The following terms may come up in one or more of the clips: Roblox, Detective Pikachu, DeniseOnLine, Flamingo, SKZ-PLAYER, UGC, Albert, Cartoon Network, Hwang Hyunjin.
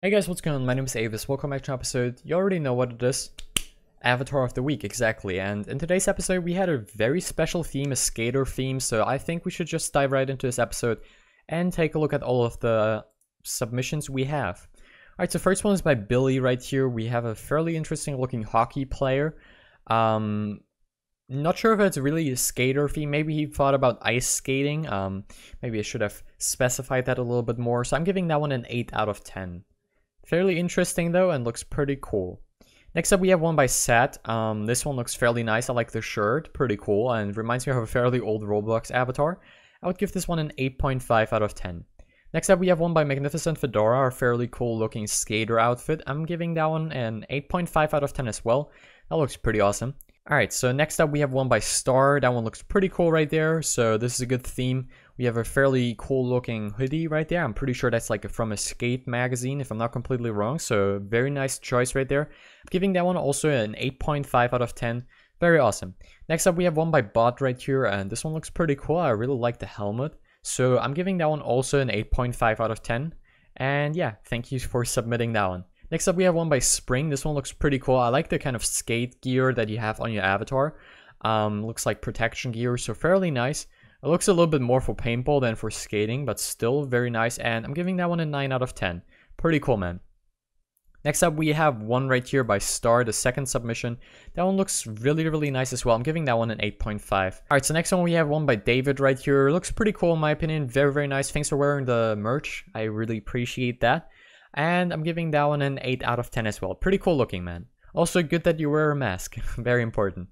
Hey guys, what's going on? My name is Avis. Welcome back to an episode. You already know what it is. Avatar of the week, exactly. And in today's episode, we had a very special theme, a skater theme. So I think we should just dive right into this episode and take a look at all of the submissions we have. Alright, so first one is by Billy right here. We have a fairly interesting looking hockey player. Not sure if it's really a skater theme. Maybe he thought about ice skating. Maybe I should have specified that a little bit more. So I'm giving that one an 8 out of 10. Fairly interesting though, and looks pretty cool. Next up we have one by Sat. This one looks fairly nice. I like the shirt. Pretty cool, and reminds me of a fairly old Roblox avatar. I would give this one an 8.5 out of 10. Next up we have one by Magnificent Fedora, a fairly cool looking skater outfit. I'm giving that one an 8.5 out of 10 as well. That looks pretty awesome. Alright, so next up we have one by Star. That one looks pretty cool right there, so this is a good theme. We have a fairly cool looking hoodie right there. I'm pretty sure that's like from a skate magazine, if I'm not completely wrong, so very nice choice right there. I'm giving that one also an 8.5 out of 10. Very awesome. Next up we have one by Bot right here, and this one looks pretty cool. I really like the helmet, so I'm giving that one also an 8.5 out of 10. And yeah, thank you for submitting that one. Next up we have one by Spring. This one looks pretty cool. I like the kind of skate gear that you have on your avatar. Looks like protection gear, so fairly nice. It looks a little bit more for paintball than for skating, but still very nice, and I'm giving that one a 9 out of 10. Pretty cool, man. Next up we have one right here by Star, the second submission. That one looks really nice as well. I'm giving that one an 8.5. Alright, so next one we have one by David right here. Looks pretty cool in my opinion. Very nice. Thanks for wearing the merch. I really appreciate that. And I'm giving that one an 8 out of 10 as well. Pretty cool looking, man. Also good that you wear a mask. Very important.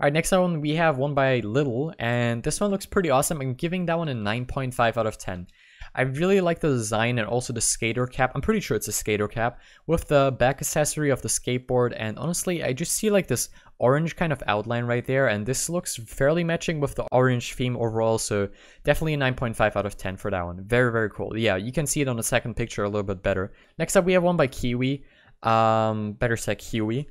Alright, next one we have one by Little, and this one looks pretty awesome. I'm giving that one a 9.5 out of 10. I really like the design and also the skater cap. I'm pretty sure it's a skater cap with the back accessory of the skateboard, and honestly I just see like this orange kind of outline right there, and this looks fairly matching with the orange theme overall, so definitely a 9.5 out of 10 for that one. Very cool. Yeah, you can see it on the second picture a little bit better. Next up we have one by Kiwi. Better said Huey.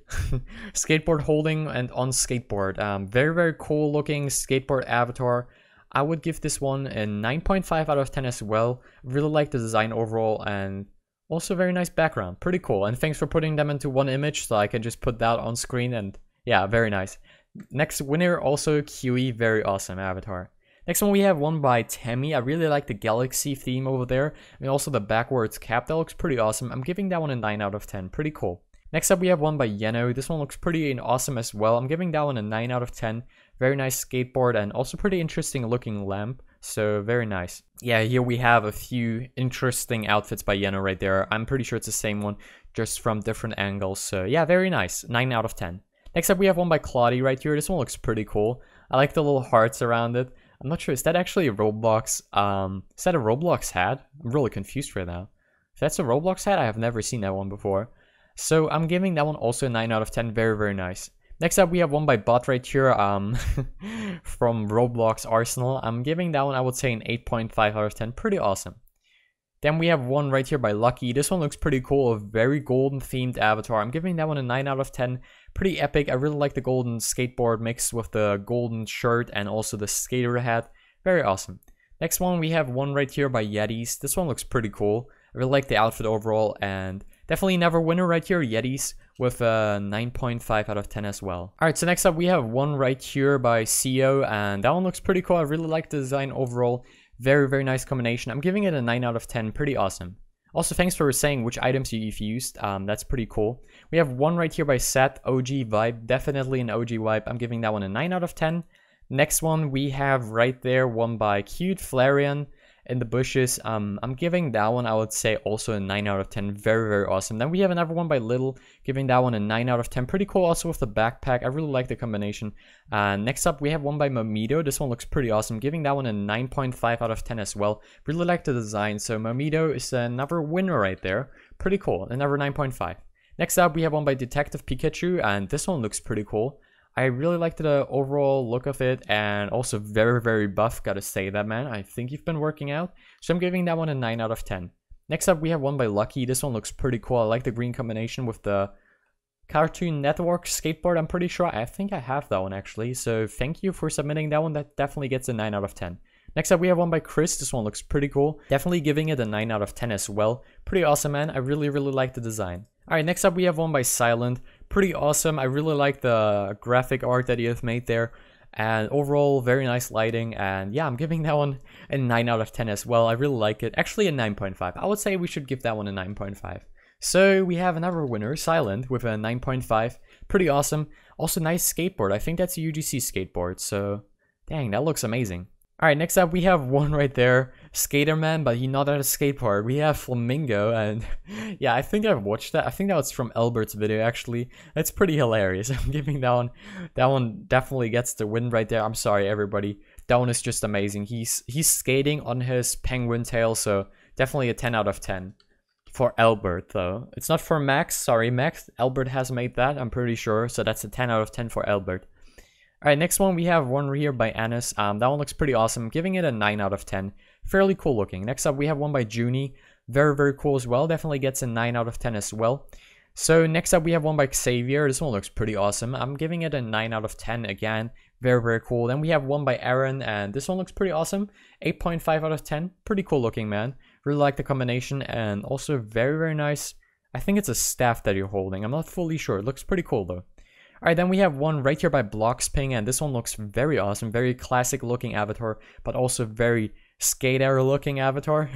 Skateboard holding and on skateboard. Very cool looking skateboard avatar. I would give this one a 9.5 out of 10 as well. Really like the design overall, and also very nice background. Pretty cool, and thanks for putting them into one image so I can just put that on screen, and yeah, very nice. Next winner also Huey. Very awesome avatar. Next one we have one by Tammy. I really like the galaxy theme over there, and also the backwards cap. That looks pretty awesome. I'm giving that one a 9 out of 10. Pretty cool. Next up we have one by Yeno. This one looks pretty and awesome as well. I'm giving that one a 9 out of 10. Very nice skateboard, and also pretty interesting looking lamp. So very nice. Yeah, here we have a few interesting outfits by Yeno right there. I'm pretty sure it's the same one, just from different angles. So yeah, very nice. 9 out of 10. Next up we have one by Claudie right here. This one looks pretty cool. I like the little hearts around it. I'm not sure, is that actually a Roblox, is that a Roblox hat? I'm really confused right now. If that's a Roblox hat, I have never seen that one before. So I'm giving that one also a 9 out of 10, very nice. Next up we have one by Bot right here, from Roblox Arsenal. I'm giving that one, I would say, an 8.5 out of 10, pretty awesome. Then we have one right here by Lucky. This one looks pretty cool, a very golden themed avatar. I'm giving that one a 9 out of 10. Pretty epic. I really like the golden skateboard mixed with the golden shirt and also the skater hat. Very awesome. Next one, we have one right here by Yetis. This one looks pretty cool. I really like the outfit overall, and definitely another winner right here, Yetis, with a 9.5 out of 10 as well. Alright, so next up we have one right here by Sio, and that one looks pretty cool. I really like the design overall. Very nice combination. I'm giving it a 9 out of 10. Pretty awesome. Also, thanks for saying which items you've used. That's pretty cool. We have one right here by Seth, OG Vibe. Definitely an OG Vibe. I'm giving that one a 9 out of 10. Next one we have right there, one by Cute Flarian in the bushes. I'm giving that one, I would say, also a 9 out of 10. Very awesome. Then we have another one by Little, giving that one a 9 out of 10. Pretty cool also with the backpack. I really like the combination. Next up, we have one by Momido. This one looks pretty awesome. Giving that one a 9.5 out of 10 as well. Really like the design. So Momido is another winner right there. Pretty cool. Another 9.5. Next up, we have one by Detective Pikachu, and this one looks pretty cool. I really liked the overall look of it, and also very buff, gotta say that, man. I think you've been working out, so I'm giving that one a 9 out of 10. Next up, we have one by Lucky. This one looks pretty cool. I like the green combination with the Cartoon Network skateboard. I'm pretty sure I have that one, actually, so thank you for submitting that one. That definitely gets a 9 out of 10. Next up, we have one by Chris. This one looks pretty cool. Definitely giving it a 9 out of 10 as well. Pretty awesome, man. I really like the design. Alright, next up, we have one by Silent. Pretty awesome. I really like the graphic art that he has made there. And overall, very nice lighting. And yeah, I'm giving that one a 9 out of 10 as well. I really like it. Actually, a 9.5. I would say we should give that one a 9.5. So we have another winner, Silent, with a 9.5. Pretty awesome. Also, nice skateboard. I think that's a UGC skateboard. So, dang, that looks amazing. Alright, next up we have one right there, Skaterman, but he's not at a skate park. We have Flamingo, and yeah, I think I've watched that. I think that was from Albert's video, actually. It's pretty hilarious. I'm giving that one. That one definitely gets the win right there. I'm sorry, everybody. That one is just amazing. He's skating on his penguin tail, so definitely a 10 out of 10 for Albert, though. It's not for Max. Sorry, Max. Albert has made that, I'm pretty sure, so that's a 10 out of 10 for Albert. Alright, next one, we have one here by Anis. That one looks pretty awesome, giving it a 9 out of 10. Fairly cool looking. Next up, we have one by Junie. Very cool as well. Definitely gets a 9 out of 10 as well. So next up, we have one by Xavier. This one looks pretty awesome. I'm giving it a 9 out of 10 again. Very cool. Then we have one by Aaron, and this one looks pretty awesome. 8.5 out of 10. Pretty cool looking, man. Really like the combination, and also very nice. I think it's a staff that you're holding. I'm not fully sure. It looks pretty cool, though. Alright, then we have one right here by Bloxping, and this one looks very awesome, very classic looking avatar, but also very skate era looking avatar.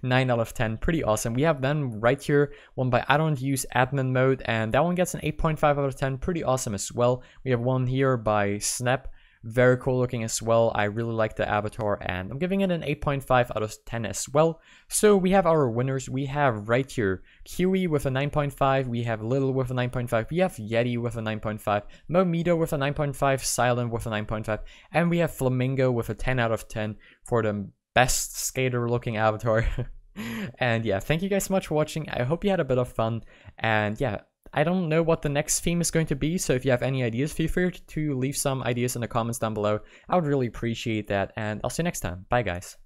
9 out of 10, pretty awesome. We have then right here one by I Don't Use Admin Mode, and that one gets an 8.5 out of 10, pretty awesome as well. We have one here by Snap, very cool looking as well. I really like the avatar, and I'm giving it an 8.5 out of 10 as well. So we have our winners. We have right here Kiwi with a 9.5, we have Little with a 9.5, we have Yeti with a 9.5, Momito with a 9.5, Silent with a 9.5, and we have Flamingo with a 10 out of 10 for the best skater looking avatar. And yeah, thank you guys so much for watching. I hope you had a bit of fun, and yeah, I don't know what the next theme is going to be, so if you have any ideas, feel free to leave some ideas in the comments down below. I would really appreciate that, and I'll see you next time. Bye, guys.